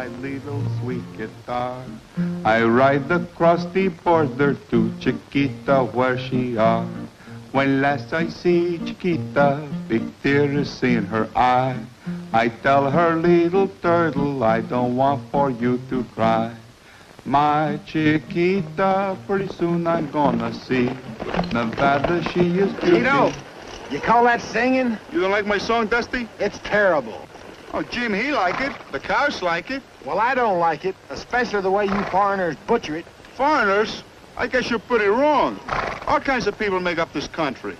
my little sweet guitar. I ride across the border to Chiquita where she are. When last I see Chiquita, big tears in her eye. I tell her, little turtle, I don't want for you to cry. My Chiquita, pretty soon I'm gonna see. Nevada, she is beauty. Chito, you call that singing? You don't like my song, Dusty? It's terrible. Oh, Jim, he like it. The cows like it. Well, I don't like it, especially the way you foreigners butcher it. Foreigners? I guess you're pretty wrong. All kinds of people make up this country.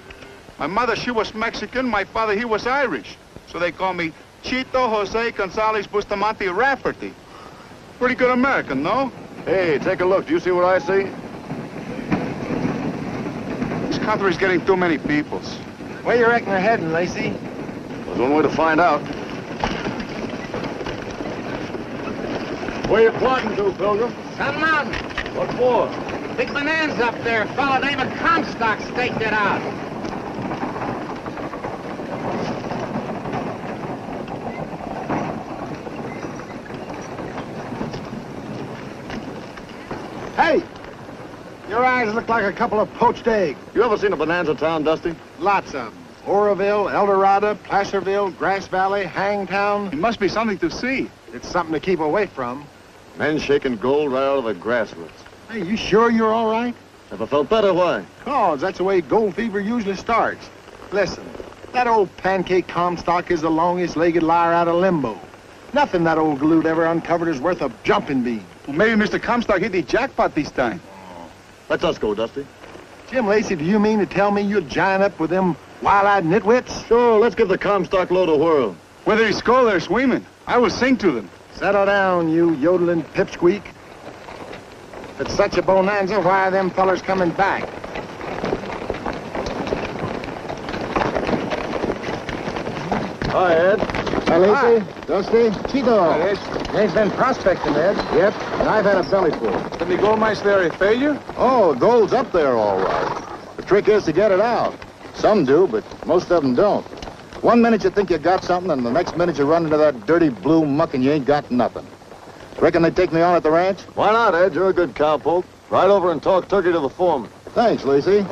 My mother, she was Mexican. My father, he was Irish. So they call me Chito Jose Gonzalez Bustamante Rafferty. Pretty good American, no? Hey, take a look. Do you see what I see? This country's getting too many peoples. Where you reckon they're heading, Lacey? There's one way to find out. Where you plotting to, Pilgrim? Sun Mountain. What for? Big bonanza up there. A fella named Comstock staked it out. Hey! Your eyes look like a couple of poached eggs. You ever seen a bonanza town, Dusty? Lots of them. Oroville, Eldorado, Placerville, Grass Valley, Hangtown. It must be something to see. It's something to keep away from. Men shaking gold right out of the grassroots. Hey, you sure you're all right? Never felt better, why? Cause that's the way gold fever usually starts. Listen, that old pancake Comstock is the longest-legged liar out of limbo. Nothing that old galoot ever uncovered is worth a jumping bean. Well, maybe Mr. Comstock hit the jackpot this time. Let's us go, Dusty. Jim Lacey, do you mean to tell me you'll join up with them wild-eyed nitwits? Sure, let's give the Comstock Lode a whirl. Whether you score or swimming, I will sing to them. Settle down, you yodeling pipsqueak. If it's such a bonanza, why are them fellers coming back? Hi, Ed. Hi, Lacey. Hi. Dusty. Chito. Hi, Ed. They've been prospecting, Ed. Yep, and I've had a belly full. Did the gold mines there a failure? Oh, gold's up there all right. The trick is to get it out. Some do, but most of them don't. One minute you think you got something, and the next minute you run into that dirty blue muck and you ain't got nothing. Reckon they take me on at the ranch? Why not, Ed? You're a good cowpoke. Ride over and talk turkey to the foreman. Thanks, Lacey.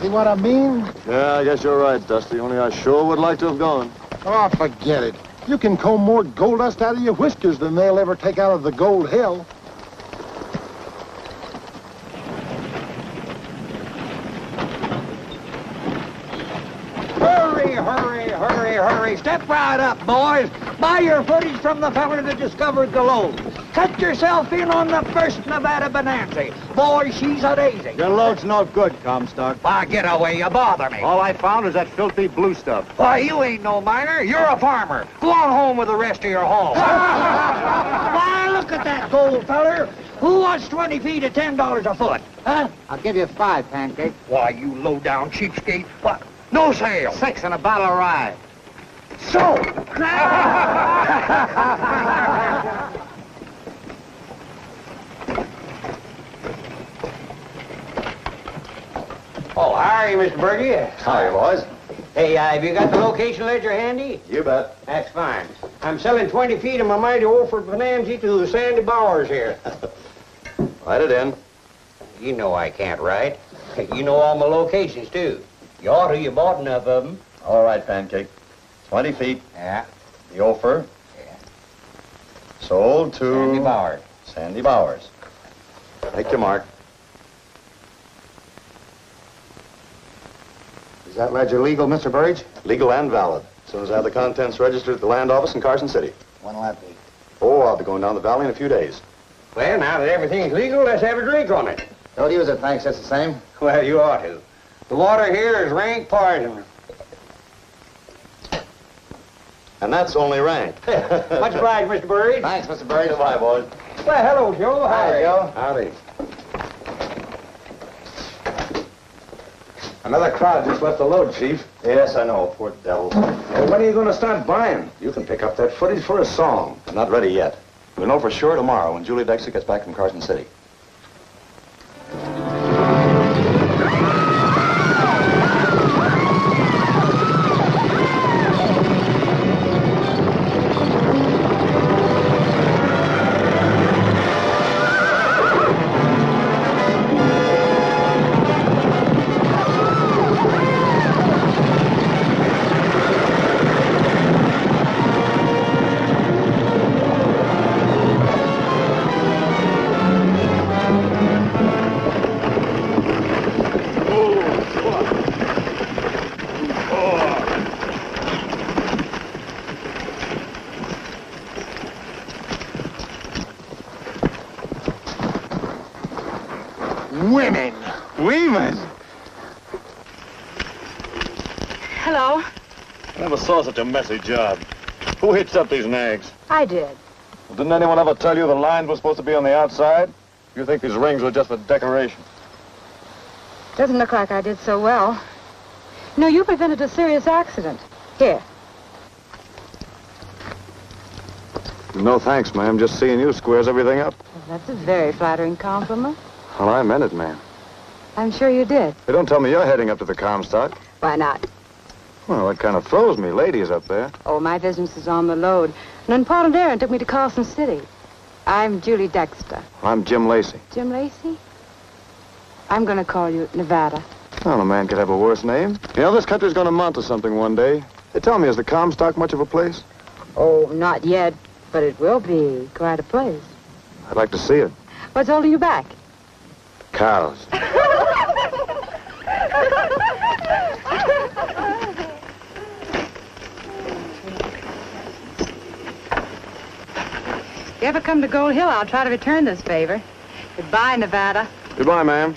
See what I mean? Yeah, I guess you're right, Dusty. Only I sure would like to have gone. Oh, forget it. You can comb more gold dust out of your whiskers than they'll ever take out of the Gold Hill. Hurry, step right up, boys. Buy your footage from the fella that discovered the lode. Cut yourself in on the first Nevada bonanza. Boy, she's a daisy. Your load's no good, Comstock. Why, get away, you bother me. All I found is that filthy blue stuff. Why, you ain't no miner. You're a farmer. Go on home with the rest of your haul. Why, look at that gold feller. Who wants 20 feet at $10 a foot? Huh? I'll give you 5, Pancake. Why, you low-down cheapskate. What? No sale. 6 and a bottle of rye. So! Oh, how are you, Mr. Berge? Hi, boys. Hey, have you got the location ledger handy? You bet. That's fine. I'm selling 20 feet of my mighty Orford Bonanza to Sandy Bowers here. Write it in. You know I can't write. You know all my locations, too. You ought to. You bought enough of them. All right, Pancake. 20 feet. Yeah. The offer. Yeah. Sold to... Sandy Bowers. Sandy Bowers. Make your mark. Is that ledger legal, Mr. Burridge? Legal and valid. As soon as I have the contents registered at the land office in Carson City. When'll that be? Oh, I'll be going down the valley in a few days. Well, now that everything's legal, let's have a drink on it. Don't use it, thanks. That's the same. Well, you ought to. The water here is rank poison. And that's only rank. Much obliged, Mr. Burridge. Thanks, Mr. Burridge. Goodbye, boys. Well, hello, Joe. Hi, Joe. Howdy. Another crowd just left the load, Chief. Yes, I know. Poor devil. Well, when are you going to start buying? You can pick up that footage for a song. I'm not ready yet. We'll know for sure tomorrow when Julie Dexter gets back from Carson City. Hello. I never saw such a messy job. Who hitched up these nags? I did. Well, didn't anyone ever tell you the lines were supposed to be on the outside? You think these rings were just for decoration? Doesn't look like I did so well. No, you prevented a serious accident. Here. No thanks, ma'am. Just seeing you squares everything up. Well, that's a very flattering compliment. Well, I meant it, ma'am. I'm sure you did. Hey, don't tell me you're heading up to the Comstock. Why not? Well, that kind of throws me. Ladies up there. Oh, my business is on the Lode. An important errand took me to Carson City. I'm Julie Dexter. I'm Jim Lacey. Jim Lacey? I'm going to call you Nevada. Well, a man could have a worse name. You know, this country's going to amount to something one day. They tell me, is the Comstock much of a place? Oh, not yet, but it will be quite a place. I'd like to see it. What's holding you back? Cows. If you ever come to Gold Hill, I'll try to return this favor. Goodbye, Nevada. Goodbye, ma'am.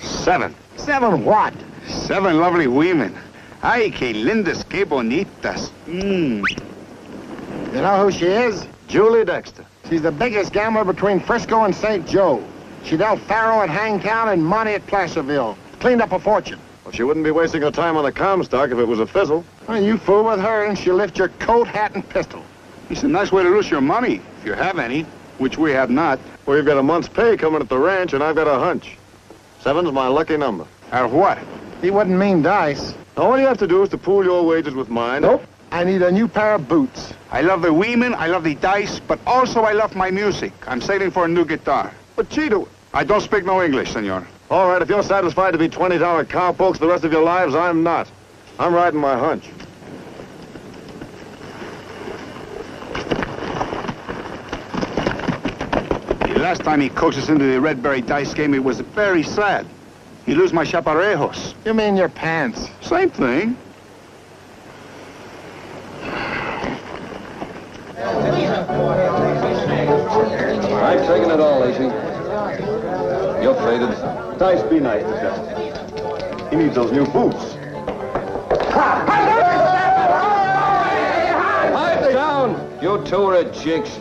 Seven. Seven what? Seven lovely women. Ay, que lindas, que bonitas. You know who she is? Julie Dexter. She's the biggest gambler between Frisco and St. Joe. She dealt faro at Hangtown and money at Placerville. Cleaned up a fortune. Well, she wouldn't be wasting her time on the Comstock if it was a fizzle. Well, you fool with her and she'll lift your coat, hat, and pistol. It's a nice way to lose your money, if you have any, which we have not. Well, you've got a month's pay coming at the ranch, and I've got a hunch. Seven's my lucky number. Or what? He wouldn't mean dice. Now, all you have to do is to pool your wages with mine. Nope. I need a new pair of boots. I love the women, I love the dice, but also I love my music. I'm saving for a new guitar. But Chito... I don't speak no English, senor. All right, if you're satisfied to be $20 cowpokes the rest of your lives, I'm not. I'm riding my hunch. Last time he coaxed us into the Red Berry dice game, it was very sad. He lose my chaparejos. You mean your pants? Same thing. I've taken it all, Lacey. You're faded. Dice, be nice to Dusty. He needs those new boots. Pipe down! You two are a jigs.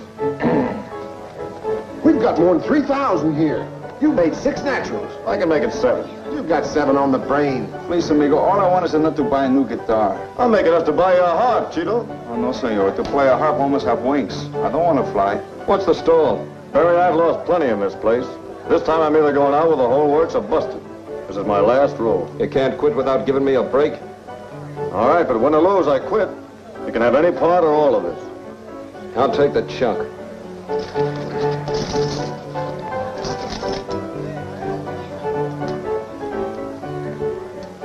We've got more than 3,000 here. You made 6 naturals. I can make it 7. You've got 7 on the brain. Please, amigo, all I want is enough to buy a new guitar. I'll make enough to buy you a harp, Chito. Oh, no, senor. To play a harp, one must have wings. I don't want to fly. What's the stall? Barry, I've lost plenty in this place. This time I'm either going out with the whole works or busted. This is my last roll. You can't quit without giving me a break? All right, but when I lose, I quit. You can have any part or all of this. I'll take the chunk.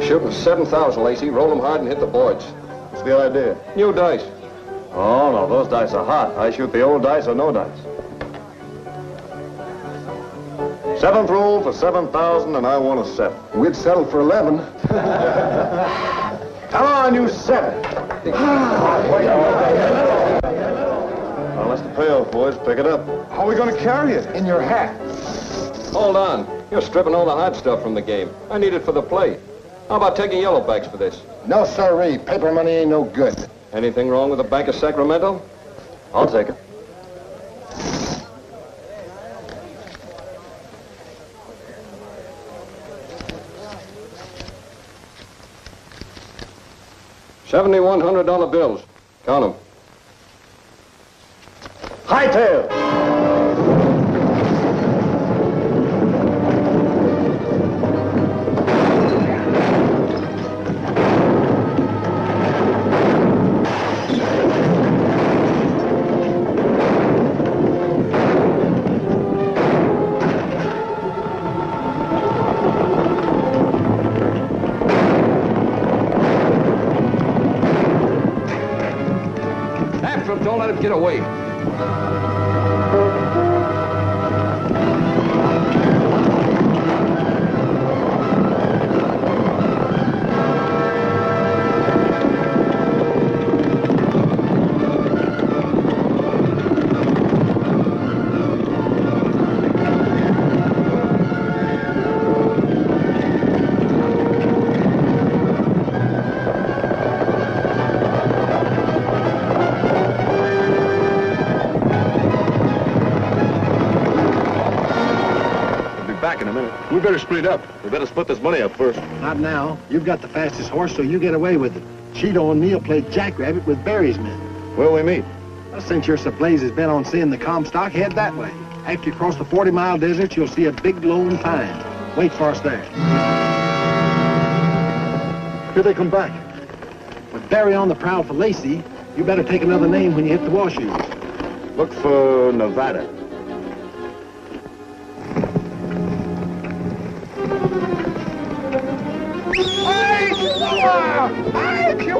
Shoot for 7,000, Lacey. Roll them hard and hit the boards. What's the idea? New dice. Oh, no, those dice are hot. I shoot the old dice or no dice. 7th roll for 7,000, and I want a 7. We'd settle for 11. Come on, you 7. Unless the payoff, boys, pick it up. How are we going to carry it? In your hat. Hold on. You're stripping all the hot stuff from the game. I need it for the play. How about taking yellow backs for this? No, sirree. Paper money ain't no good. Anything wrong with the Bank of Sacramento? I'll take it. $7,100 bills. Count them. Hightail! Get away. back in a minute. We better split up. We better split this money up first. Not now. You've got the fastest horse, so you get away with it. Chito and me will play jackrabbit with Barry's men. Where'll we meet? Well, since your supplies has been on seeing the Comstock, head that way. After you cross the 40-mile desert, you'll see a big glowing pine. Wait for us there. Here they come back. With Barry on the prowl for Lacey, you better take another name when you hit the washoes. Look for Nevada. Hey, Chihuahua! Hey,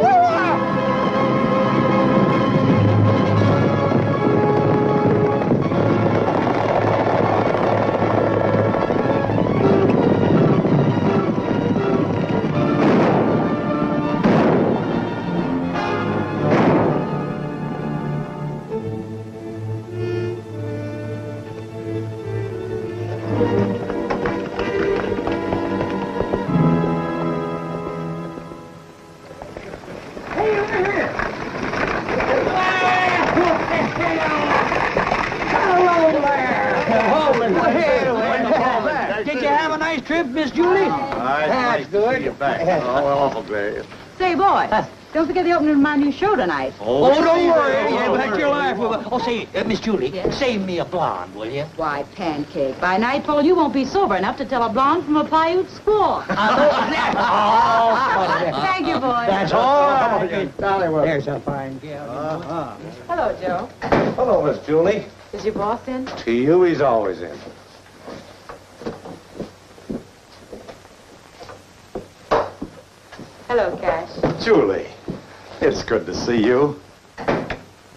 my new show tonight. Oh, don't worry. Yeah, that's your life. Oh, say, Miss Julie, yes? Save me a blonde, will you? Why, Pancake, by nightfall you won't be sober enough to tell a blonde from a Paiute squaw. Thank you, boy. That's all right. There's a fine girl. Hello, Joe. Hello, Miss Julie. Is your boss in? To you, he's always in. Hello, Cash. Julie. It's good to see you.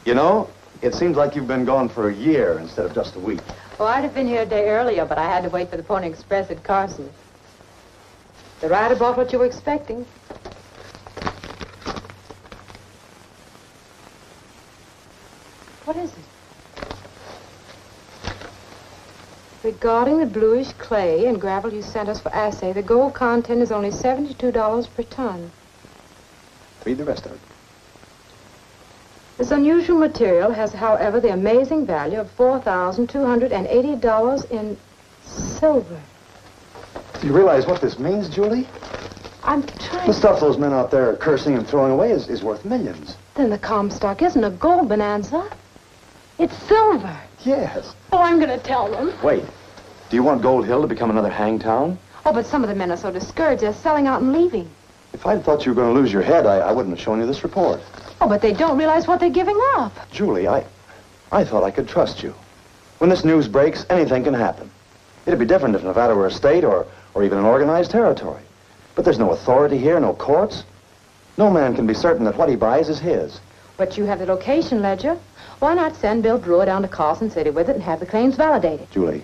You know, it seems like you've been gone for a year instead of just a week. Well, I'd have been here a day earlier, but I had to wait for the Pony Express at Carson. The rider brought what you were expecting. What is it? Regarding the bluish clay and gravel you sent us for assay, the gold content is only $72 per ton. Read the rest of it. This unusual material has, however, the amazing value of $4,280 in silver. Do you realize what this means, Julie? I'm trying to... The stuff those men out there are cursing and throwing away is worth millions. Then the Comstock isn't a gold bonanza. It's silver. Yes. Oh, I'm going to tell them. Wait. Do you want Gold Hill to become another Hangtown? Oh, but some of the men are so discouraged, they're selling out and leaving. If I'd thought you were going to lose your head, I wouldn't have shown you this report. Oh, but they don't realize what they're giving up. Julie, I thought I could trust you. When this news breaks, anything can happen. It'd be different if Nevada were a state or even an organized territory. But there's no authority here, no courts. No man can be certain that what he buys is his. But you have the location ledger. Why not send Bill Brewer down to Carson City with it and have the claims validated? Julie,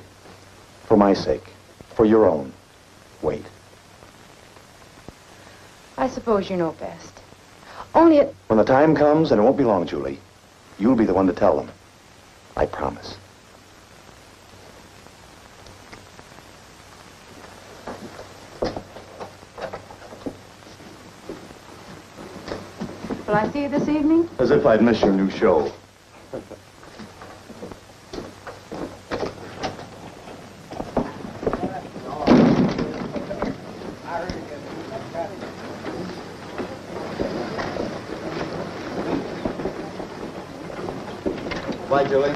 for my sake, for your own, wait. I suppose you know best. Only it... When the time comes, and it won't be long, Julie, you'll be the one to tell them. I promise. Will I see you this evening? As if I'd miss your new show. Bye, Julie.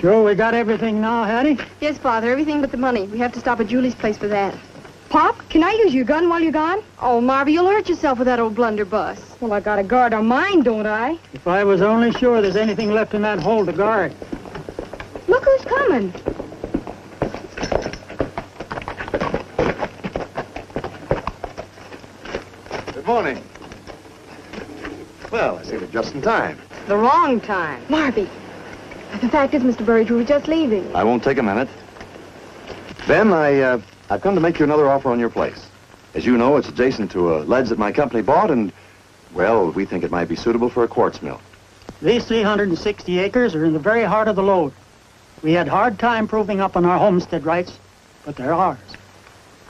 Sure, we got everything now, Hattie? Yes, Father, everything but the money. We have to stop at Julie's place for that. Pop, can I use your gun while you're gone? Oh, Marvie, you'll hurt yourself with that old blunderbuss. Well, I gotta guard our mine, don't I? If I was only sure there's anything left in that hole to guard. Look who's coming. Good morning. Well, I see we're just in time. The wrong time. Marvie, the fact is, Mr. Burridge, we were just leaving. I won't take a minute. Ben, I've come to make you another offer on your place. As you know, it's adjacent to a ledge that my company bought, and, well, we think it might be suitable for a quartz mill. These 360 acres are in the very heart of the lode. We had hard time proving up on our homestead rights, but they're ours.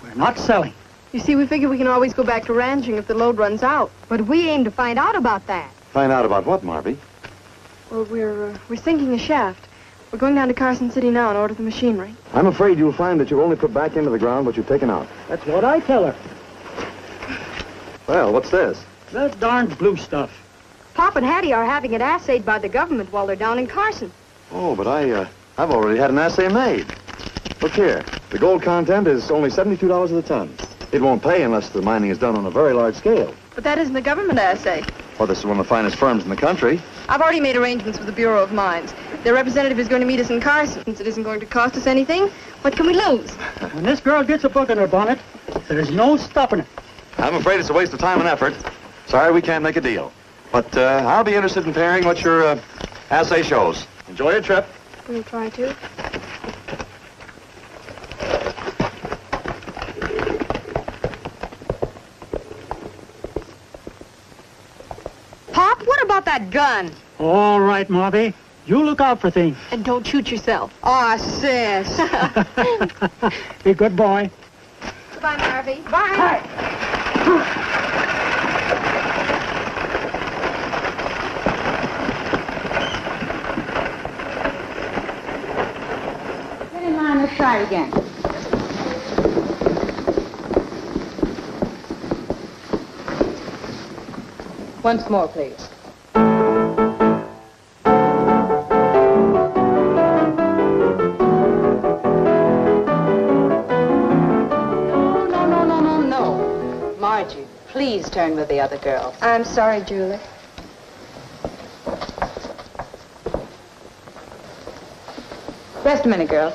We're not selling. You see, we figure we can always go back to ranching if the lode runs out. But we aim to find out about that. Find out about what, Marvie? Well, we're sinking a shaft. We're going down to Carson City now and order the machinery. I'm afraid you'll find that you've only put back into the ground what you've taken out. That's what I tell her. Well, what's this? That darned blue stuff. Pop and Hattie are having it assayed by the government while they're down in Carson. Oh, but I've already had an assay made. Look here. The gold content is only $72 of the ton. It won't pay unless the mining is done on a very large scale. But that isn't a government assay. Well, this is one of the finest firms in the country. I've already made arrangements with the Bureau of Mines. Their representative is going to meet us in Carson. Since it isn't going to cost us anything, what can we lose? When this girl gets a book in her bonnet, there's no stopping it. I'm afraid it's a waste of time and effort. Sorry we can't make a deal. But I'll be interested in comparing what your assay shows. Enjoy your trip. We'll try to. Pop, what about that gun? All right, Marvie. You look out for things. And don't shoot yourself. Aw, sis. Be a good boy. Goodbye, Marvie. Bye. Hi. Try it again. Once more, please. No. Margie, please turn with the other girl. I'm sorry, Julie. Rest a minute, girl.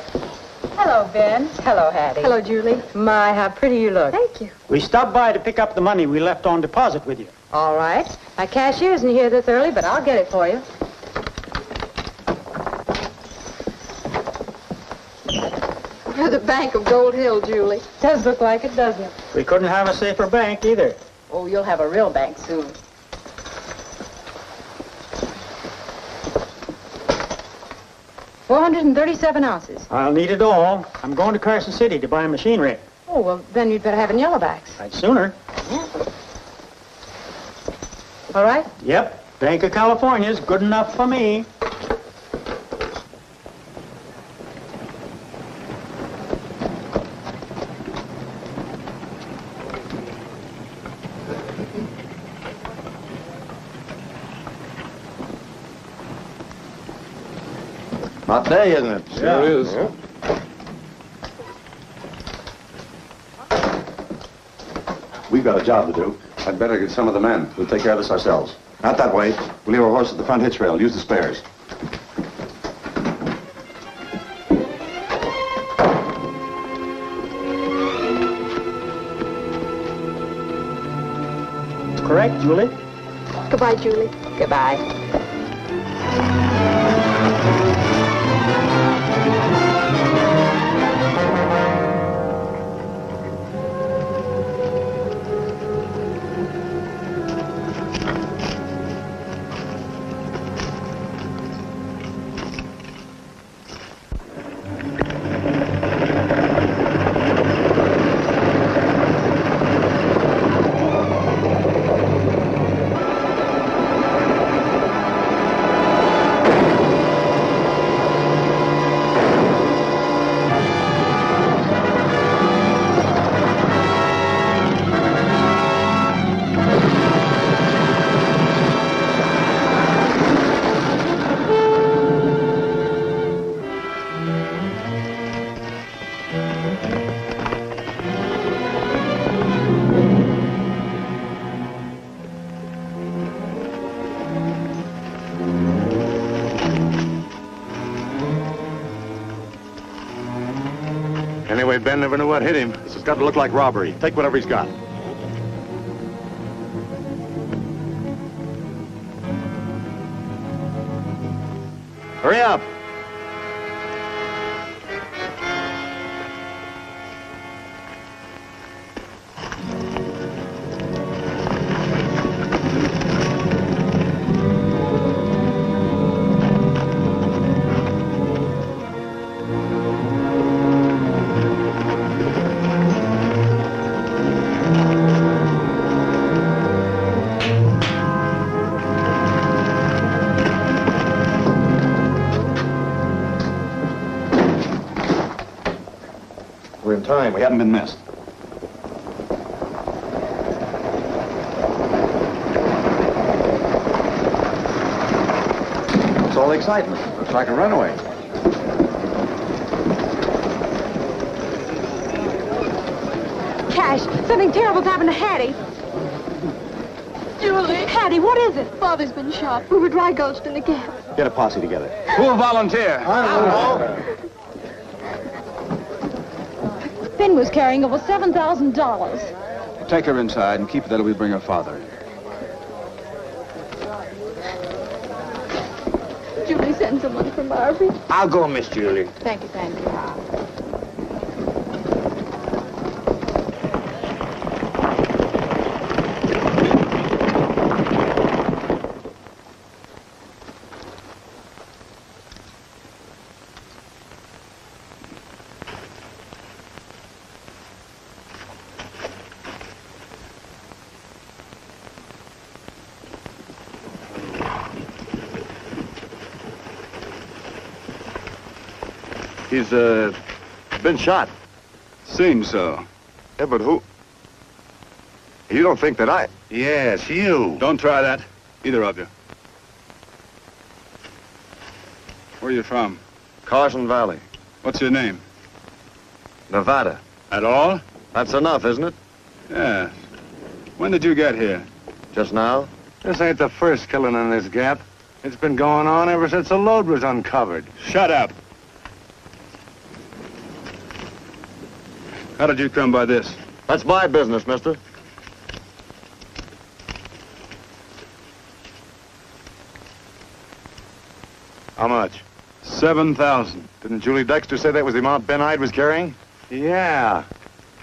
Hello, Ben. Hello, Hattie. Hello, Julie. My, how pretty you look. Thank you. We stopped by to pick up the money we left on deposit with you. All right. My cashier isn't here this early, but I'll get it for you. You're the bank of Gold Hill, Julie. Does look like it, doesn't it? We couldn't have a safer bank, either. Oh, you'll have a real bank soon. $437 ounces. I'll need it all. I'm going to Carson City to buy machinery. Oh, well, then you'd better have it in yellowbacks. I'd sooner. Yeah. All right? Yep. Bank of California's good enough for me. Hot day, isn't it? Sure is. Yeah. We've got a job to do. I'd better get some of the men. We'll take care of this ourselves. Not that way. We'll leave our horse at the front hitch rail. Use the spares. Correct, Julie. Goodbye, Julie. Goodbye. Ben never knew what hit him. This has got to look like robbery. Take whatever he's got. Hurry up. Time. We haven't been missed. It's all excitement. Looks like a runaway. Cash, something terrible's happened to Hattie. Julie. Hattie, what is it? Father's been shot. We were dry gulched in the gap. Get a posse together. Who will volunteer? I don't know. Ben was carrying over $7,000. Take her inside and keep her there till we bring her father in. Julie, send someone for Marvie. I'll go, Miss Julie. Thank you, Sandy. He's, been shot. Seems so. Yeah, but who? You don't think that I... Yes, you. Don't try that, either of you. Where are you from? Carson Valley. What's your name? Nevada. At all? That's enough, isn't it? Yeah. When did you get here? Just now. This ain't the first killing in this gap. It's been going on ever since the lode was uncovered. Shut up. How did you come by this? That's my business, mister. How much? 7,000. Didn't Julie Dexter say that was the amount Ben Ide was carrying? Yeah.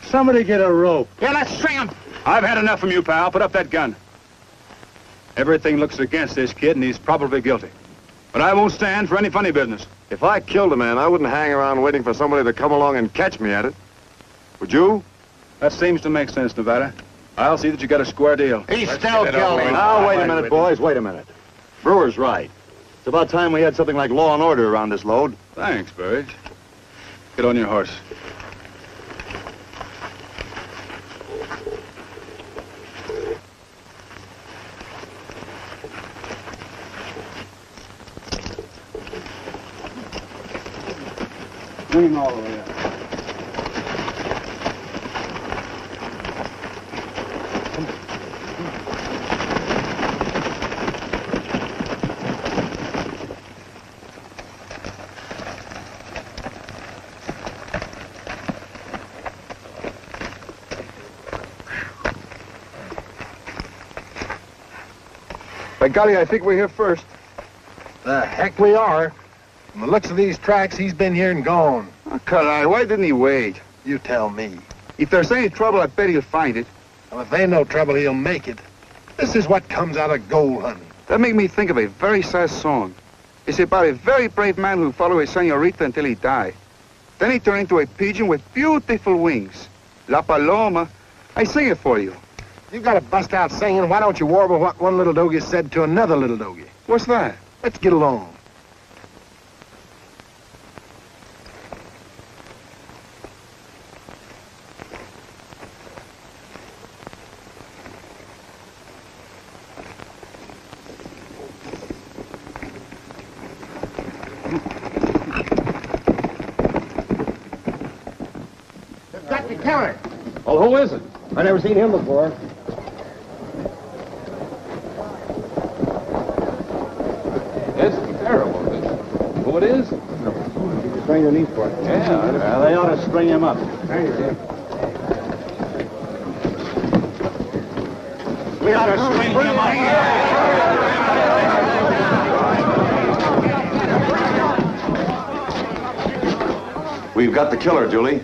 Somebody get a rope. Yeah, let's string him. I've had enough from you, pal. Put up that gun. Everything looks against this kid, and he's probably guilty. But I won't stand for any funny business. If I killed a man, I wouldn't hang around waiting for somebody to come along and catch me at it. Would you? That seems to make sense, Nevada. I'll see that you got a square deal. He's still guilty. Now, wait a minute, boys, wait a minute. Brewer's right. It's about time we had something like law and order around this lode. Thanks, Burridge. Get on your horse. Bring him all the way up. By golly, I think we're here first. The heck we are. From the looks of these tracks, he's been here and gone. Oh, Culleye, why didn't he wait? You tell me. If there's any trouble, I bet he'll find it. Well, if ain't no trouble, he'll make it. This is what comes out of gold hunting. That made me think of a very sad song. It's about a very brave man who followed a senorita until he died. Then he turned into a pigeon with beautiful wings. La Paloma. I sing it for you. You gotta bust out singing. Why don't you warble what one little doggy said to another little doggy? What's that? Let's get along. You've got to tell her. Well, who is it? I never seen him before. Yeah, well, they ought to string him up. There you go. We ought to string him up. We've got the killer, Julie.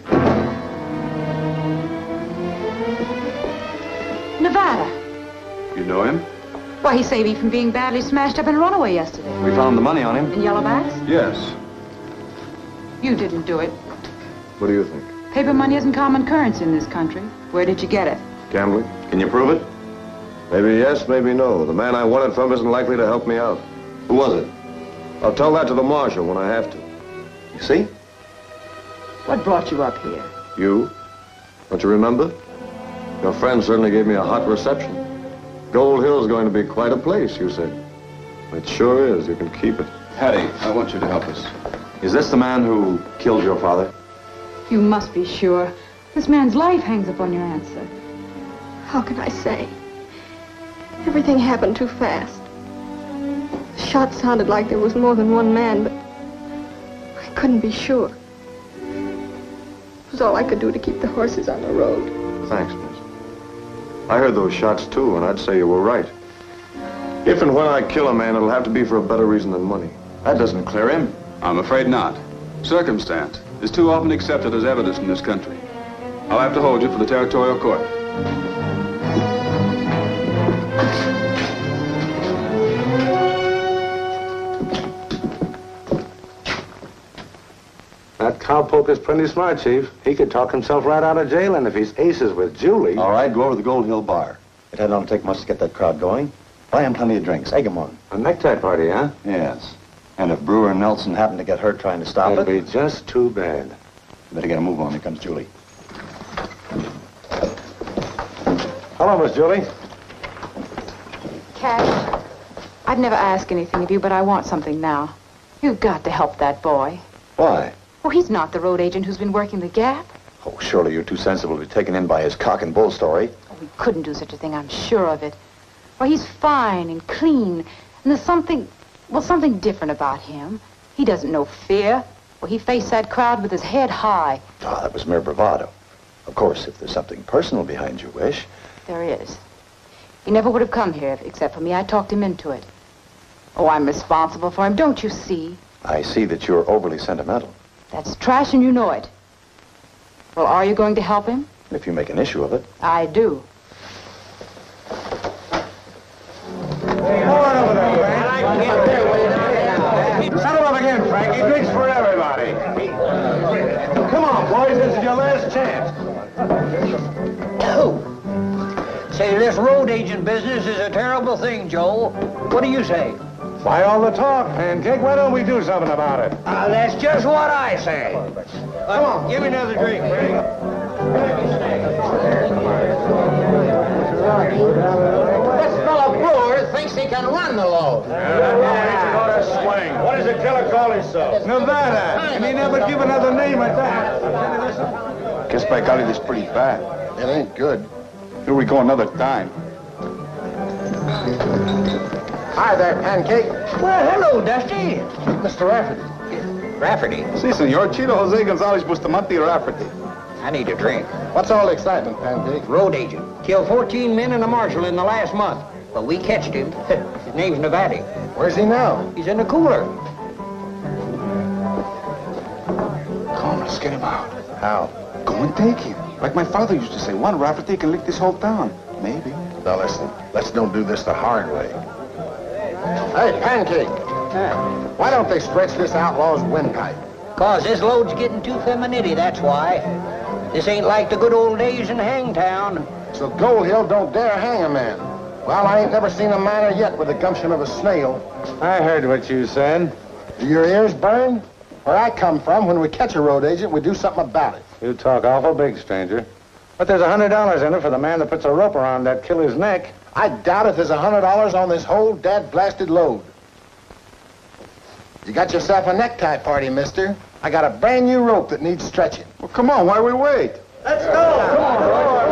Nevada. You know him? Why, he saved me from being badly smashed up in a runaway yesterday. We found the money on him. In Yellowbacks? Yes. You didn't do it. What do you think? Paper money isn't common currency in this country. Where did you get it? Gambling. Can you prove it? Maybe yes, maybe no. The man I won it from isn't likely to help me out. Who was it? I'll tell that to the marshal when I have to. You see? What brought you up here? You? Don't you remember? Your friend certainly gave me a hot reception. Gold Hill's going to be quite a place, you said. It sure is. You can keep it. Hattie, I want you to help us. Is this the man who killed your father? You must be sure. This man's life hangs upon your answer. How can I say? Everything happened too fast. The shot sounded like there was more than one man, but I couldn't be sure. It was all I could do to keep the horses on the road. Thanks, miss. I heard those shots, too, and I'd say you were right. If and when I kill a man, it'll have to be for a better reason than money. That doesn't clear him. I'm afraid not. Circumstance is too often accepted as evidence in this country. I'll have to hold you for the territorial court. That cowpoke is pretty smart, Chief. He could talk himself right out of jail, and if he's aces with Julie... All right, go over to the Gold Hill Bar. It don't take much to get that crowd going. Buy him plenty of drinks. Egg him on. A necktie party, huh? Yes. And if Brewer and Nelson happen to get hurt trying to stop it... That'd be just too bad. Better get a move on. Here comes Julie. Hello, Miss Julie. Cash, I'd never ask anything of you, but I want something now. You've got to help that boy. Why? Oh, he's not the road agent who's been working the gap. Oh, surely you're too sensible to be taken in by his cock and bull story. Oh, he couldn't do such a thing, I'm sure of it. Well, he's fine and clean, and there's something... Well, something different about him. He doesn't know fear. Well, he faced that crowd with his head high. Ah, that was mere bravado. Of course, if there's something personal behind your wish... There is. He never would have come here except for me. I talked him into it. Oh, I'm responsible for him, don't you see? I see that you're overly sentimental. That's trash and you know it. Well, are you going to help him? If you make an issue of it. I do. Say, this road agent business is a terrible thing, Joe. What do you say? Why all the talk, Pancake? Why don't we do something about it? That's just what I say. Come on, give me another drink, Frank. This fellow Brewer thinks he can run the load. Yeah. What does the killer call himself? Nevada. And he never give another name at that. Guess by golly, this is pretty bad. It ain't good. Here we go another time. Hi there, Pancake. Well, hello, Dusty. Mr. Rafferty. Rafferty? Si, senor. Chito Jose Gonzalez Bustamante Rafferty. I need a drink. What's all the excitement, Pancake? Road agent. Killed 14 men and a marshal in the last month. But we catched him. His name's Nevada. Where's he now? He's in the cooler. Come, let's get him out. How? Go and take him. Like my father used to say, one Rafferty can lick this whole town. Maybe. Now listen, let's don't do this the hard way. Hey, Pancake. Yeah. Why don't they stretch this outlaw's windpipe? Cause this load's getting too femininity, that's why. This ain't like the good old days in Hangtown. So Gold Hill don't dare hang a man. Well, I ain't never seen a miner yet with the gumption of a snail. I heard what you said. Do your ears burn? Where I come from, when we catch a road agent, we do something about it. You talk awful big, stranger. But there's $100 in it for the man that puts a rope around that killer's neck. I doubt if there's $100 on this whole dad-blasted load. You got yourself a necktie party, mister. I got a brand new rope that needs stretching. Well, come on, why we wait? Let's go! Come on,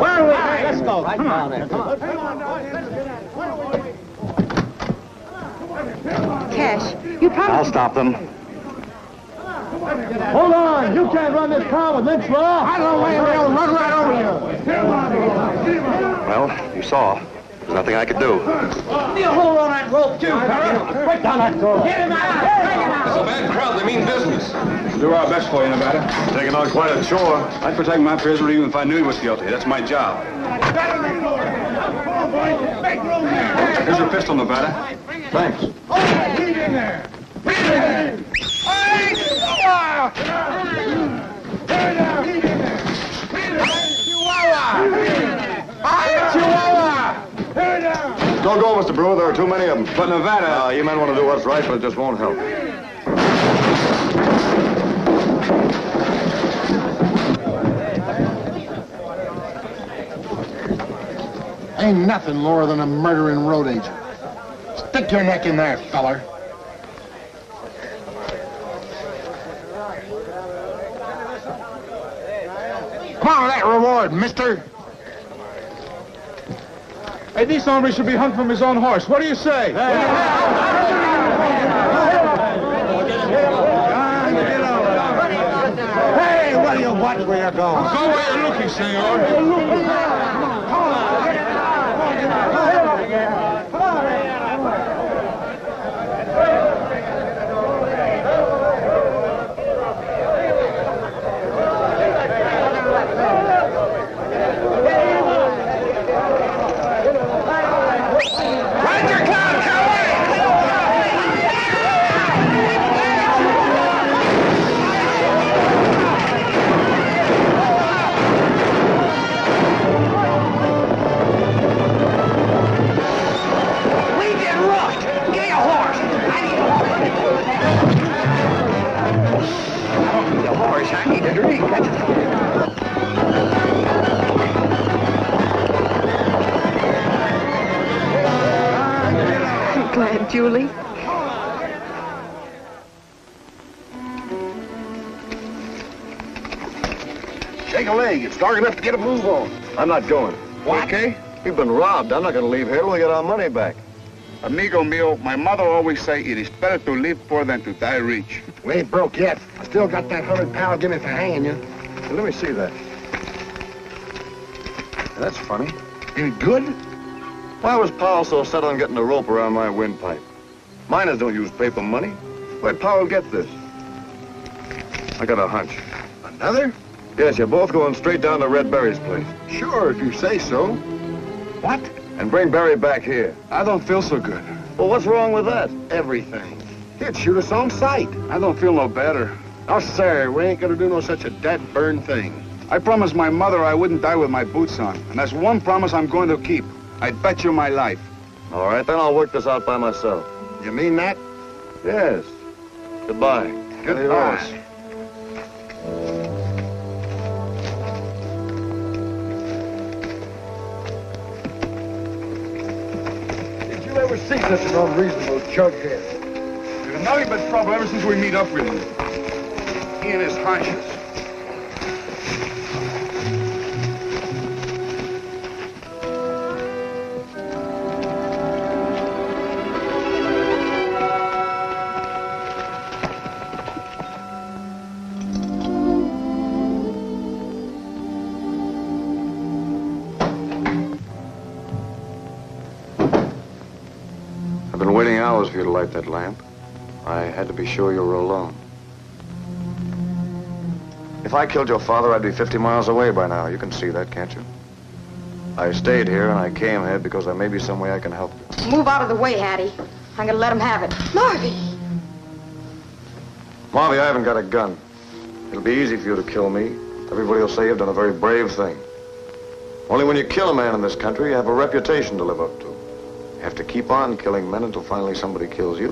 Where are we? Let's go. Right down there. Come on. Cash, you promised... I'll stop them. Hold on. Because you can't run this town with lynch law. I don't know why they'll run right over you. Well, you saw. There's nothing I could do. Give me a hold on that rope, too. Break down that door. Get him out. It's a bad crowd. They mean business. We'll do our best for you, Nevada. Taking on quite a chore. I'd protect my prisoner even if I knew he was guilty. That's my job. Here's your pistol, Nevada. Thanks. Oh, keep in there. Don't go, Mr. Brewer. There are too many of them. But Nevada... you men want to do what's right, but it just won't help. Ain't nothing more than a murdering road agent. Stick your neck in there, feller. Come on with that reward, mister. Hey, this hombre should be hung from his own horse. What do you say? Hey. Hey, what do you want where you're going? Go where you're looking, senor. I'm glad, Julie. Shake a leg. It's dark enough to get a move on. I'm not going. What? Okay? We've been robbed. I'm not going to leave here till we get our money back. Amigo mio, my mother always say it is better to live poor than to die rich. We ain't broke yet. I still got that £100 gimme for hanging you. Well, let me see that. Yeah, that's funny. Ain't good? Why was Powell so set on getting a rope around my windpipe? Miners don't use paper money. Where'd Powell get this? I got a hunch. Another? Yes, you're both going straight down to Red Berry's place. Sure, if you say so. What? And bring Barry back here. I don't feel so good. Well, what's wrong with that? Everything. He'd shoot us on sight. I don't feel no better. No, sir, we ain't gonna do no such a dead-burn thing. I promised my mother I wouldn't die with my boots on, and that's one promise I'm going to keep. I bet you my life. All right, then I'll work this out by myself. You mean that? Yes. Goodbye. Goodbye. Did you ever see such an unreasonable jughead? There's nothing but trouble ever since we meet up with him. He and his hunches. For you to light that lamp. I had to be sure you were alone. If I killed your father, I'd be 50 miles away by now. You can see that, can't you? I stayed here and I came here because there may be some way I can help you. Move out of the way, Hattie. I'm gonna let him have it. Marvie! Marvie, I haven't got a gun. It'll be easy for you to kill me. Everybody will say you've done a very brave thing. Only when you kill a man in this country, you have a reputation to live up to. You have to keep on killing men until finally somebody kills you.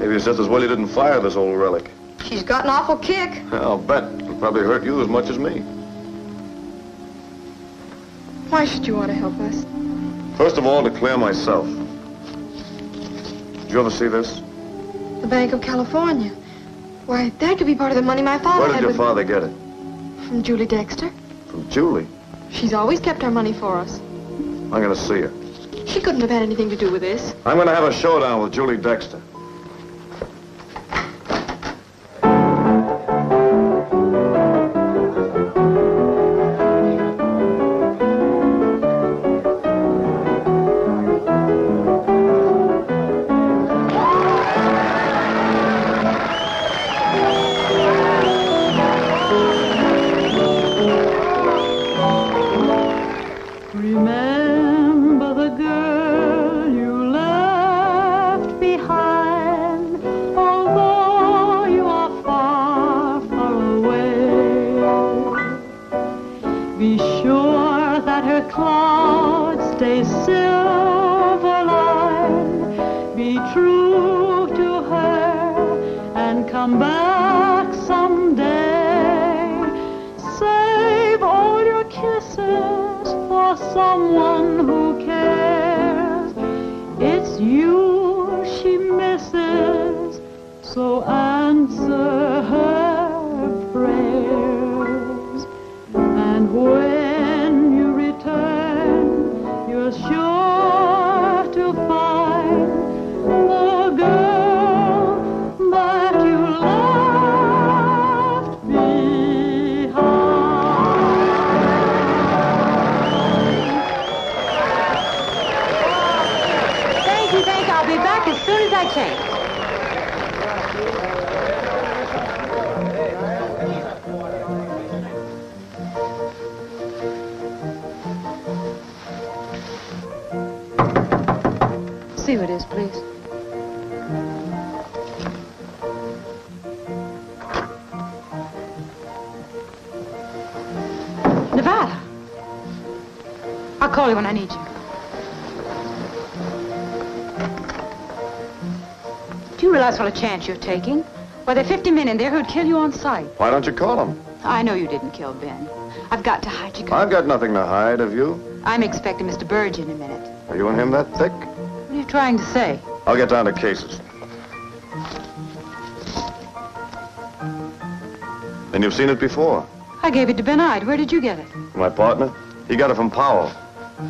Maybe it's just as well you didn't fire this old relic. She's got an awful kick. I'll bet. It'll probably hurt you as much as me. Why should you want to help us? First of all, to clear myself. Did you ever see this? The Bank of California. Why, that could be part of the money my father had. Where did your father get it? From Julie Dexter. From Julie? She's always kept our money for us. I'm gonna see her. She couldn't have had anything to do with this. I'm going to have a showdown with Julie Dexter. What a chance you're taking. Were there 50 men in there who'd kill you on sight? Why don't you call them? I know you didn't kill Ben. I've got to hide you. I've got nothing to hide, have you? I'm expecting Mr. Burridge in a minute. Are you and him that thick? What are you trying to say? I'll get down to cases. And you've seen it before. I gave it to Ben Ide. Where did you get it? My partner? He got it from Powell.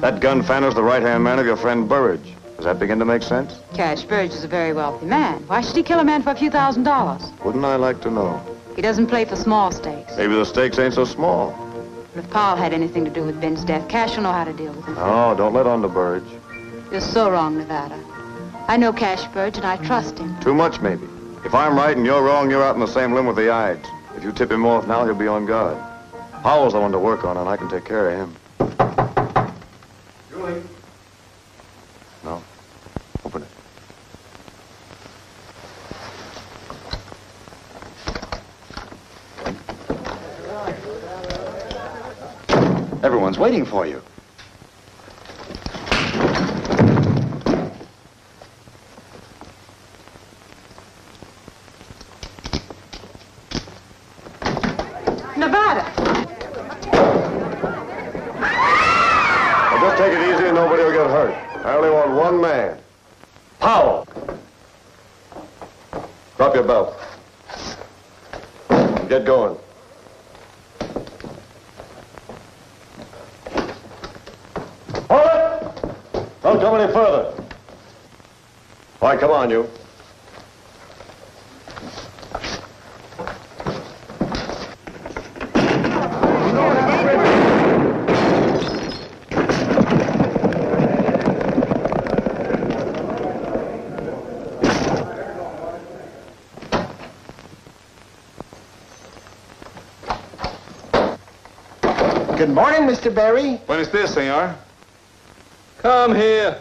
That gun fanners the right-hand man of your friend Burridge. Does that begin to make sense? Cash, Burridge is a very wealthy man. Why should he kill a man for a few $1000s? Wouldn't I like to know? He doesn't play for small stakes. Maybe the stakes ain't so small. Well, if Powell had anything to do with Ben's death, Cash will know how to deal with him. No, don't let on to Burridge. You're so wrong, Nevada. I know Cash Burridge, and I trust him. Too much, maybe. If I'm right and you're wrong, you're out in the same limb with the Ides. If you tip him off now, he'll be on guard. Powell's the one to work on, and I can take care of him. Julie. No. Open it. Everyone's waiting for you. Nevada! Well, just take it easy and nobody will get hurt. I only want one man. Powell! Drop your belt. Get going. Hold it! Don't come any further. All right, come on, you. Good morning, Mr. Barry. Buenos dias, senor. Come here.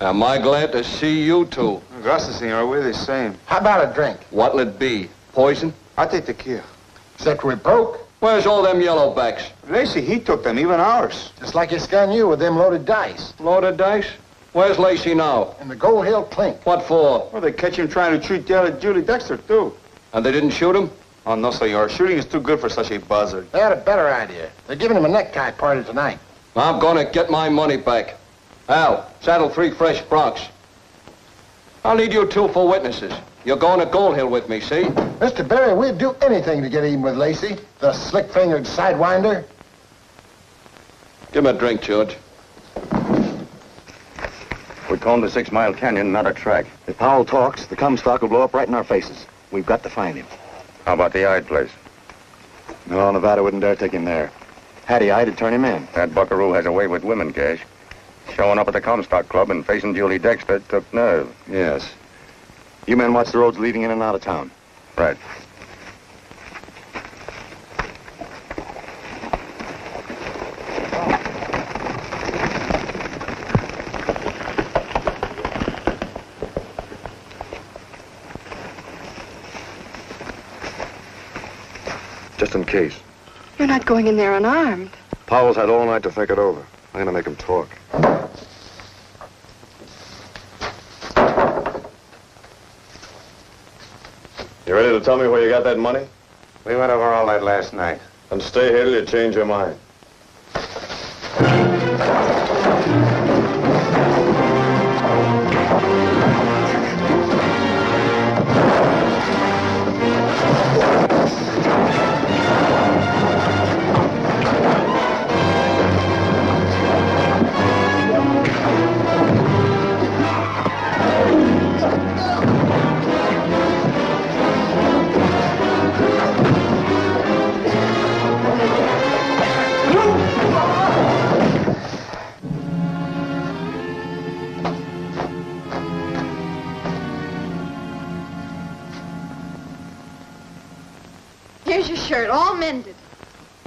Am I glad to see you two? Gracias, senor. We're the same. How about a drink? What'll it be? Poison? I take tequila. Secretary broke. Where's all them yellowbacks? Lacey, he took them, even ours. Just like he scanned you with them loaded dice. Loaded dice? Where's Lacey now? In the Gold Hill clink. What for? Well, they catch him trying to treat the other Julie Dexter, too. And they didn't shoot him? Oh, no, senor. Shooting is too good for such a buzzard. They had a better idea. They're giving him a necktie party tonight. I'm gonna get my money back. Al, saddle 3 fresh broncs. I'll need you two for witnesses. You're going to Gold Hill with me, see? Mr. Barry, we'd do anything to get even with Lacey, the slick-fingered sidewinder. Give him a drink, George. We combed the 6 Mile Canyon, not a track. If Powell talks, the Comstock will blow up right in our faces. We've got to find him. How about the Ide place? No, Nevada wouldn't dare take him there. Hattie Ide'd turn him in. That buckaroo has a way with women, Cash. Showing up at the Comstock Club and facing Julie Dexter took nerve. Yes. You men watch the roads leading in and out of town. Right. Just in case. You're not going in there unarmed. Powell's had all night to think it over. I'm gonna make him talk. You ready to tell me where you got that money? We went over all that last night. Then stay here till you change your mind.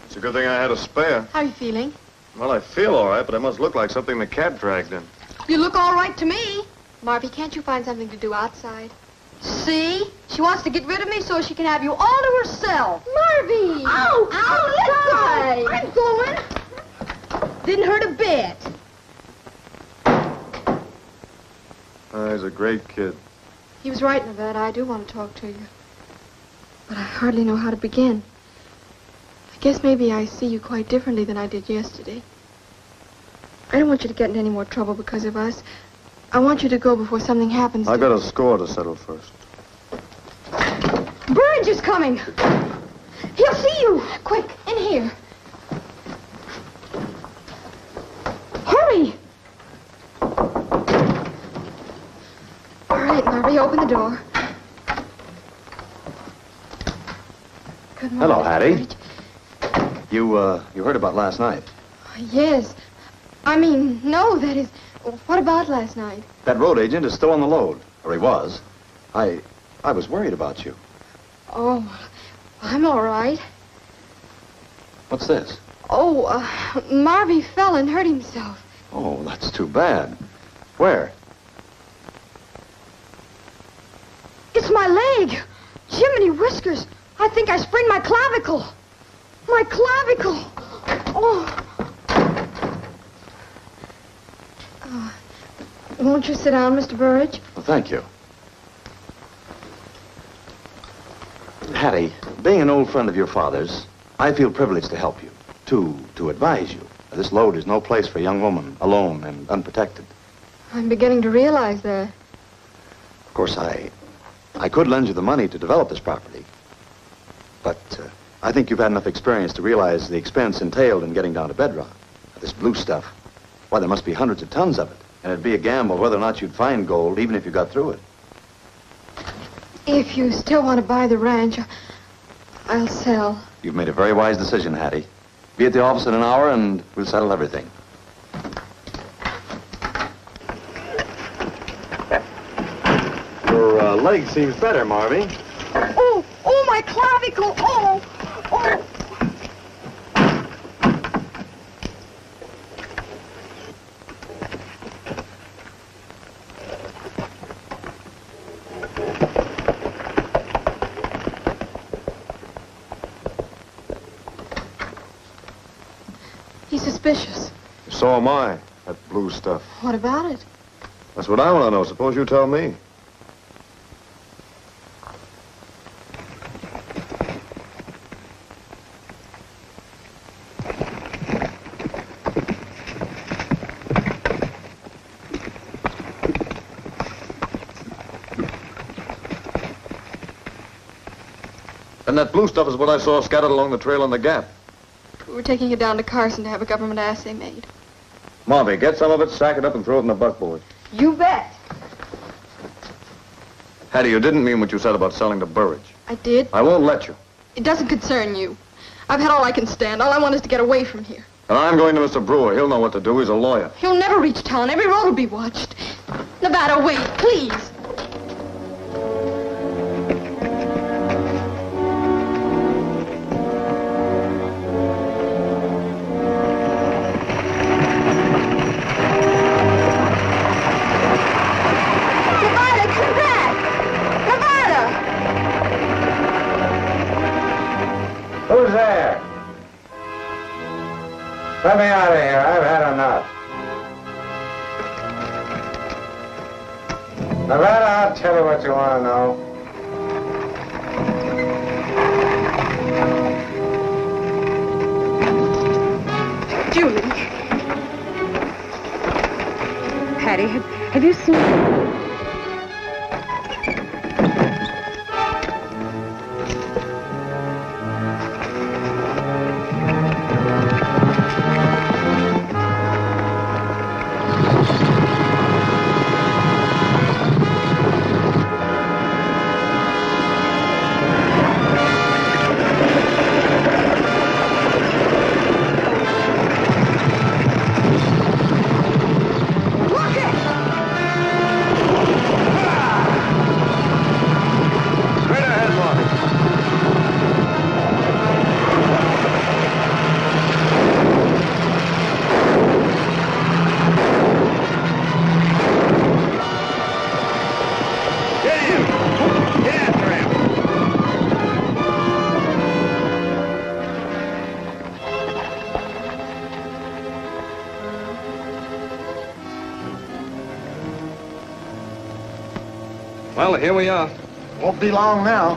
It's a good thing I had a spare. How are you feeling? Well, I feel all right, but I must look like something the cat dragged in. You look all right to me. Marvie, can't you find something to do outside? See? She wants to get rid of me so she can have you all to herself. Marvie! Ow! Outside! I'm going. Didn't hurt a bit. Oh, he's a great kid. He was right, Nevada. I do want to talk to you. But I hardly know how to begin. I guess maybe I see you quite differently than I did yesterday. I don't want you to get into any more trouble because of us. I want you to go before something happens to you. I got a score to settle first. Burridge is coming. He'll see you. Quick, in here. Hurry. All right, Marvie, open the door. Good morning. Hello, Hattie. Burridge. You heard about last night? Yes. I mean, no, that is... What about last night? That road agent is still on the load. Or he was. I was worried about you. Oh, I'm all right. What's this? Oh, Marvie fell and hurt himself. Oh, that's too bad. Where? It's my leg. Jiminy whiskers. I think I sprained my clavicle. My clavicle! Oh. Won't you sit down, Mr. Burridge? Well, thank you. Hattie, being an old friend of your father's, I feel privileged to help you, to advise you. This load is no place for a young woman, alone and unprotected. I'm beginning to realize that. Of course, I could lend you the money to develop this property, but... I think you've had enough experience to realize the expense entailed in getting down to bedrock. Now, this blue stuff, why, there must be hundreds of tons of it. And it'd be a gamble whether or not you'd find gold, even if you got through it. If you still want to buy the ranch, I'll sell. You've made a very wise decision, Hattie. Be at the office in an hour and we'll settle everything. Your leg seems better, Marvie. Oh, oh, my clavicle, oh! Oh. He's suspicious. So am I, that blue stuff. What about it? That's what I want to know. Suppose you tell me. And that blue stuff is what I saw scattered along the trail in the gap. We're taking it down to Carson to have a government assay made. Marvie, get some of it, sack it up, and throw it in the buckboard. You bet. Hattie, you didn't mean what you said about selling to Burridge. I did. I won't let you. It doesn't concern you. I've had all I can stand. All I want is to get away from here. And I'm going to Mr. Brewer. He'll know what to do. He's a lawyer. He'll never reach town. Every road will be watched. Nevada, wait, please. Let me out of here. I've had enough. Nevada, I'll tell you what you want to know. Julie. Hattie, have you seen... Well, here we are. Won't be long now.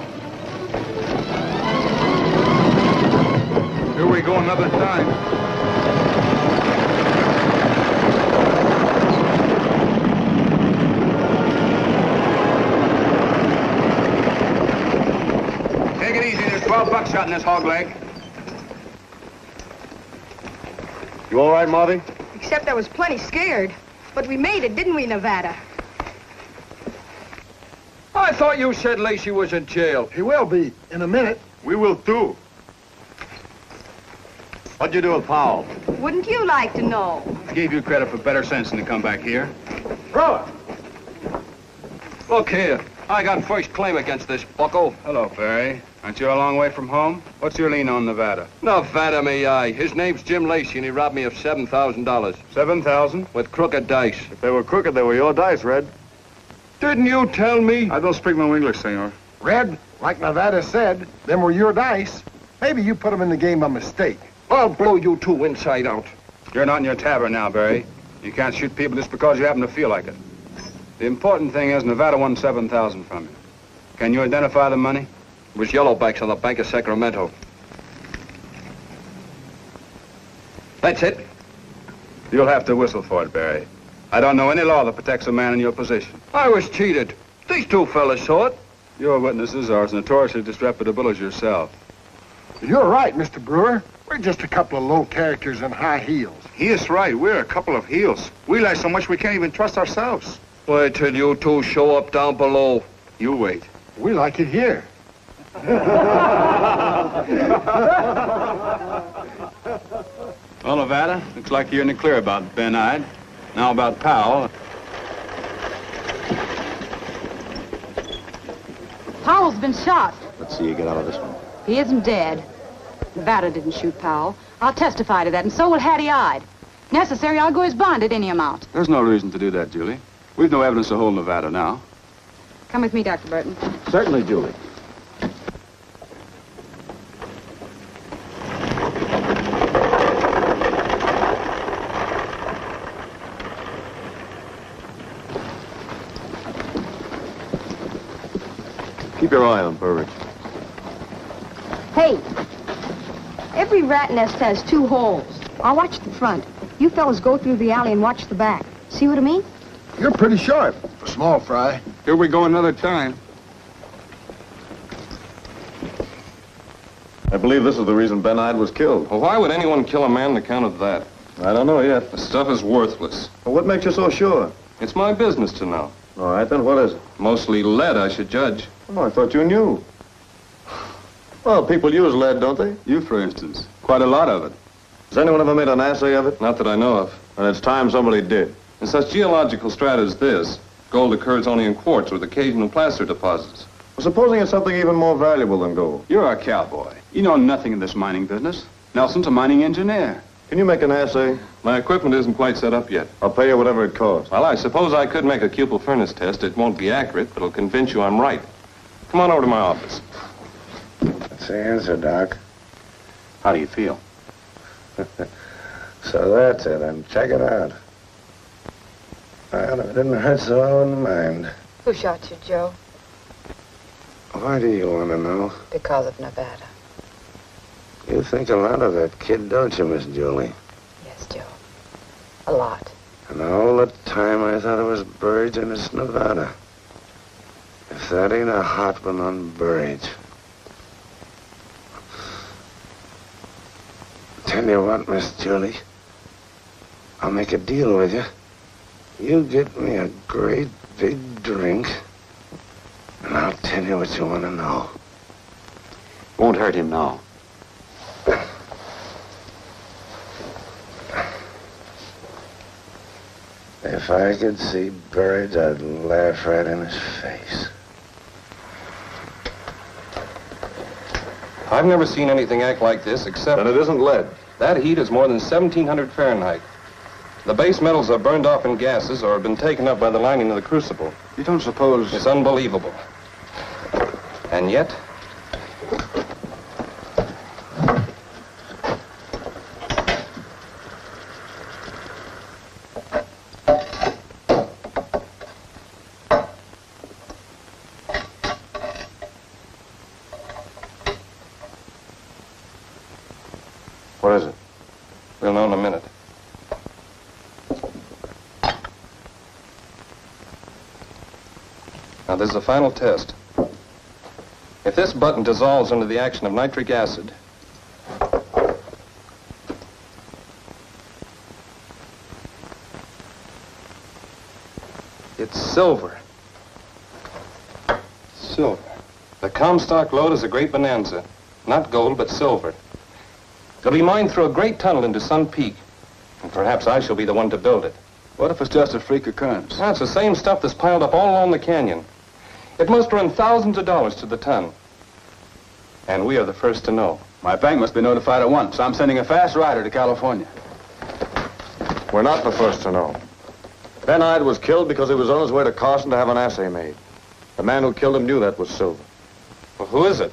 Here we go another time. Take it easy. There's 12 buckshot in this hog leg. You all right, Marvie? Except I was plenty scared. But we made it, didn't we, Nevada? I thought you said Lacey was in jail. He will be in a minute. We will too. What'd you do with Powell? Wouldn't you like to know? I gave you credit for better sense than to come back here. Brewer! Look here. I got first claim against this bucko. Hello, Barry. Aren't you a long way from home? What's your lien on Nevada? Nevada, me eye. His name's Jim Lacey, and he robbed me of $7,000. $7,000? With crooked dice. If they were crooked, they were your dice, Red. Didn't you tell me? I don't speak no English, senor. Red, like Nevada said, them were your dice. Maybe you put them in the game by mistake. I'll blow you two inside out. You're not in your tavern now, Barry. You can't shoot people just because you happen to feel like it. The important thing is Nevada won $7,000 from you. Can you identify the money? It was yellowbacks on the Bank of Sacramento. That's it. You'll have to whistle for it, Barry. I don't know any law that protects a man in your position. I was cheated. These two fellas saw it. Your witnesses are as notoriously disreputable as yourself. You're right, Mr. Brewer. We're just a couple of low characters in high heels. He is right. We're a couple of heels. We lie so much we can't even trust ourselves. Wait till you two show up down below. You wait. We like it here. Well, Nevada, looks like you're in the clear about Ben Ide. Now about Powell. Powell's been shot. Let's see you get out of this one. He isn't dead. Nevada didn't shoot Powell. I'll testify to that, and so will Hattie Ide. Necessary, I'll go his bond at any amount. There's no reason to do that, Julie. We've no evidence to hold Nevada now. Come with me, Dr. Burton. Certainly, Julie. Keep your eye on Burridge. Hey, every rat nest has two holes. I'll watch the front. You fellas go through the alley and watch the back. See what I mean? You're pretty sharp for small fry. Here we go another time. I believe this is the reason Ben Ide was killed. Well, why would anyone kill a man on account of that? I don't know yet. The stuff is worthless. Well, what makes you so sure? It's my business to know. All right, then what is it? Mostly lead, I should judge. Oh, I thought you knew. Well, people use lead, don't they? You, for instance. Quite a lot of it. Has anyone ever made an assay of it? Not that I know of. And it's time somebody did. In such geological strata as this, gold occurs only in quartz with occasional placer deposits. Well, supposing it's something even more valuable than gold. You're a cowboy. You know nothing in this mining business. Nelson's a mining engineer. Can you make an assay? My equipment isn't quite set up yet. I'll pay you whatever it costs. Well, I suppose I could make a cupel furnace test. It won't be accurate, but it'll convince you I'm right. Come on over to my office. That's the answer, Doc. How do you feel? So that's it, and check it out. Well, if it didn't hurt so I wouldn't mind. Who shot you, Joe? Why do you want to know? Because of Nevada. You think a lot of that kid, don't you, Miss Julie? Yes, Joe. A lot. And all the time I thought it was Burridge and it's Nevada. If that ain't a hot one on Burridge. Tell you what, Miss Julie, I'll make a deal with you. You get me a great big drink, and I'll tell you what you want to know. Won't hurt him now. If I could see Burridge, I'd laugh right in his face. I've never seen anything act like this except... And it isn't lead. That heat is more than 1,700 Fahrenheit. The base metals are burned off in gases or have been taken up by the lining of the crucible. You don't suppose... It's unbelievable. And yet... What is it? We'll know in a minute. Now, this is a final test. If this button dissolves under the action of nitric acid, it's silver. Silver. The Comstock Lode is a great bonanza. Not gold, but silver. It'll be mined through a great tunnel into Sun Peak. And perhaps I shall be the one to build it. What if it's just a freak occurrence? That's the same stuff that's piled up all along the canyon. It must run thousands of dollars to the ton. And we are the first to know. My bank must be notified at once. I'm sending a fast rider to California. We're not the first to know. Ben Ide was killed because he was on his way to Carson to have an assay made. The man who killed him knew that was silver. Well, who is it?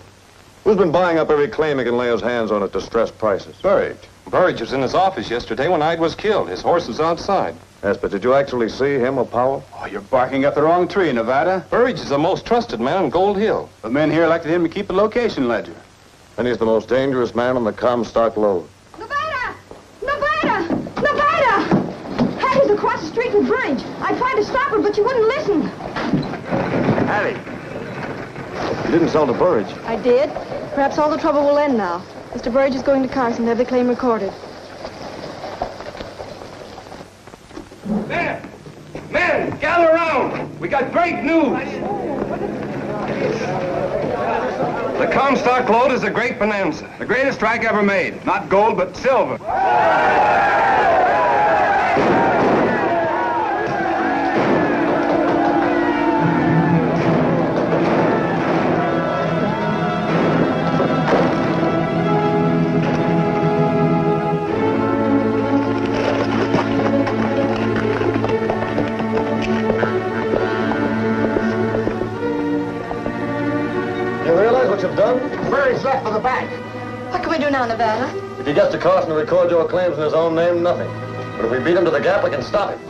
Who's been buying up every claim he can lay his hands on at distressed prices? Burridge. Burridge was in his office yesterday when Ide was killed. His horse was outside. Yes, but did you actually see him or Powell? Oh, you're barking up the wrong tree, Nevada. Burridge is the most trusted man on Gold Hill. The men here elected him to keep the location ledger. And he's the most dangerous man on the Comstock Lode. Nevada! Nevada! Nevada! Hattie's across the street from Burridge. I tried to stop her, but she wouldn't listen. Hattie. You didn't sell to Burridge. I did. Perhaps all the trouble will end now. Mr. Burridge is going to Carson to have the claim recorded. Men! Men! Gather around! We got great news! The Comstock Lode is a great bonanza. The greatest strike ever made. Not gold, but silver. Burridge left for the bank. What can we do now, Nevada? If he gets to Carson to record your claims in his own name, nothing. But if we beat him to the gap, we can stop him.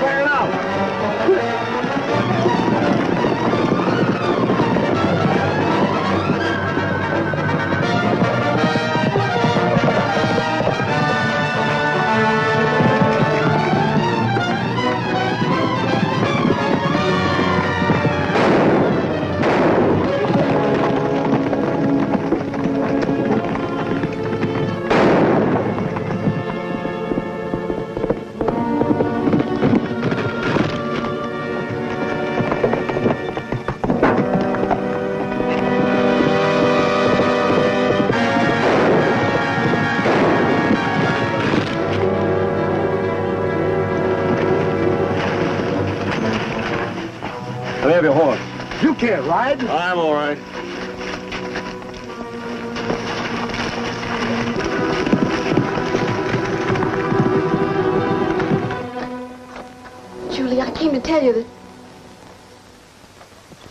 Fair enough. You can't ride. I'm all right. Julie, I came to tell you that...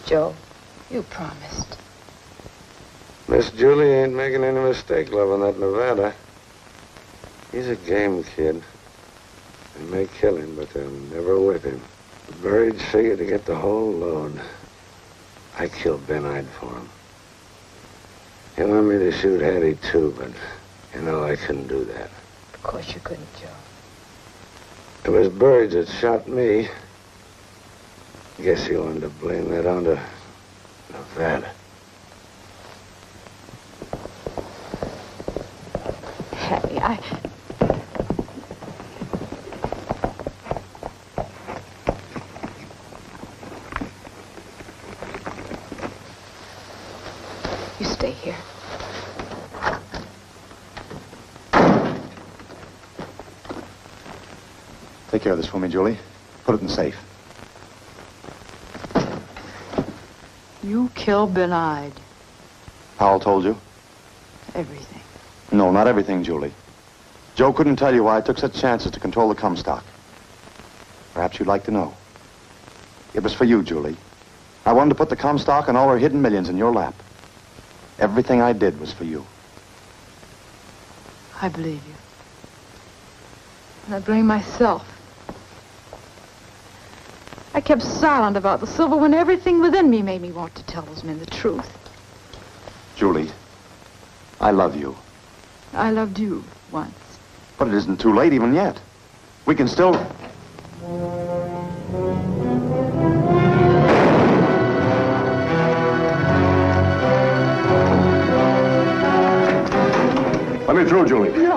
Joe, you promised. Miss Julie ain't making any mistake loving that Nevada. He's a game kid. They may kill him, but they'll never whip him. The Burridge figured to get the whole load. I killed Ben Ide for him. He wanted me to shoot Hattie, too, but, you know, I couldn't do that. Of course you couldn't, Joe. It was Burridge that shot me. I guess he wanted to blame that onto Nevada. Hattie, You stay here. Take care of this for me, Julie. Put it in the safe. You killed Ben Ide. Powell told you? Everything. No, not everything, Julie. Joe couldn't tell you why I took such chances to control the Comstock. Perhaps you'd like to know. It was for you, Julie. I wanted to put the Comstock and all her hidden millions in your lap. Everything I did was for you. I believe you. And I blame myself. I kept silent about the silver when everything within me made me want to tell those men the truth. Julie, I love you. I loved you once. But it isn't too late even yet. We can still... Let me through, Julie. No.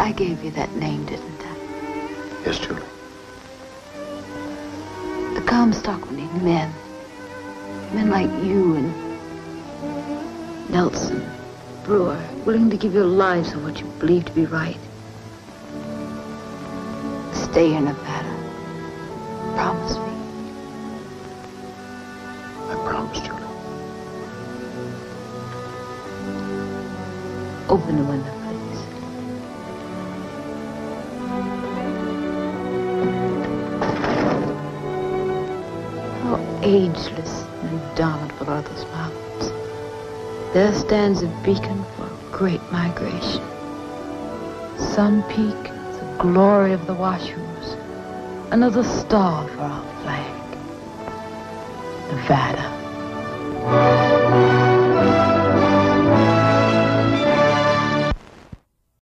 I gave you that name, didn't I? Yes, Julie. The Comstock would need men. Men like you and Nelson, Brewer, willing to give your lives for what you believe to be right. Stay in Nevada. Promise me. I promise, Julie. Open the window. Ageless and indomitable are those mountains. There stands a beacon for a great migration. Sun Peak, the glory of the Washoes, another star for our flag. Nevada.